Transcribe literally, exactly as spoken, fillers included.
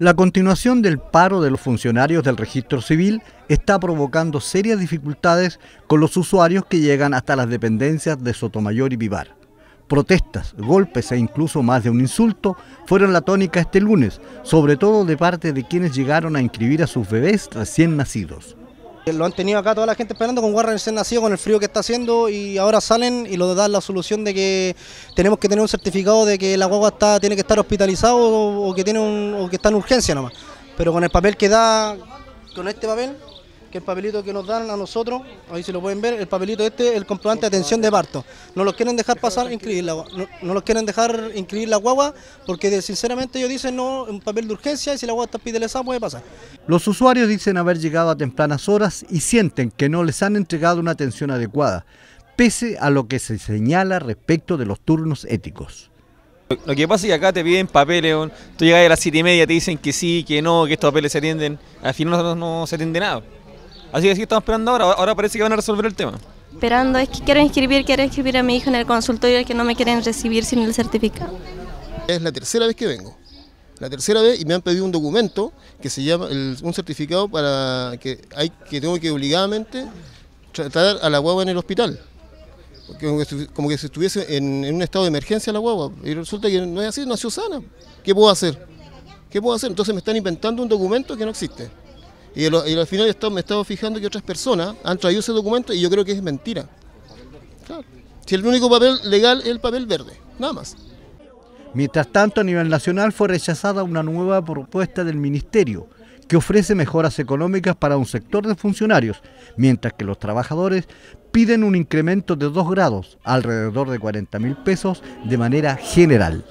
La continuación del paro de los funcionarios del registro civil está provocando serias dificultades con los usuarios que llegan hasta las dependencias de Sotomayor y Vivar. Protestas, golpes e incluso más de un insulto fueron la tónica este lunes, sobre todo de parte de quienes llegaron a inscribir a sus bebés recién nacidos. Lo han tenido acá toda la gente esperando con guarda recién nacido, con el frío que está haciendo, y ahora salen y lo dan la solución de que tenemos que tener un certificado de que la guagua está, tiene que estar hospitalizado o, o, que tiene un, o que está en urgencia nomás. Pero con el papel que da, con este papel, que el papelito que nos dan a nosotros, ahí se lo pueden ver, el papelito este, el comprobante de atención de parto. No los quieren dejar pasar, inscribir la guagua, no, no los quieren dejar inscribir la guagua porque de, sinceramente ellos dicen no, un papel de urgencia y si la guagua está hospitalizada puede pasar. Los usuarios dicen haber llegado a tempranas horas y sienten que no les han entregado una atención adecuada, pese a lo que se señala respecto de los turnos éticos. Lo que pasa es que acá te piden papeles, tú llegas a las siete y media, te dicen que sí, que no, que estos papeles se atienden, al final no, no se atiende nada. Así que sí, estamos esperando ahora, ahora parece que van a resolver el tema. Esperando, es que quiero inscribir, quiero inscribir a mi hijo en el consultorio y que no me quieren recibir sin el certificado. Es la tercera vez que vengo. La tercera vez y me han pedido un documento que se llama el, un certificado para que hay que tengo que obligadamente tratar a la guagua en el hospital, porque como que, como que si estuviese en, en un estado de emergencia la guagua y resulta que no es así, nació sana. ¿Qué puedo hacer? ¿Qué puedo hacer? Entonces me están inventando un documento que no existe. Y, el, y al final está, me he estado fijando que otras personas han traído ese documento y yo creo que es mentira. Claro. Si el único papel legal es el papel verde, nada más. Mientras tanto, a nivel nacional fue rechazada una nueva propuesta del Ministerio que ofrece mejoras económicas para un sector de funcionarios, mientras que los trabajadores piden un incremento de dos grados, alrededor de cuarenta mil pesos, de manera general.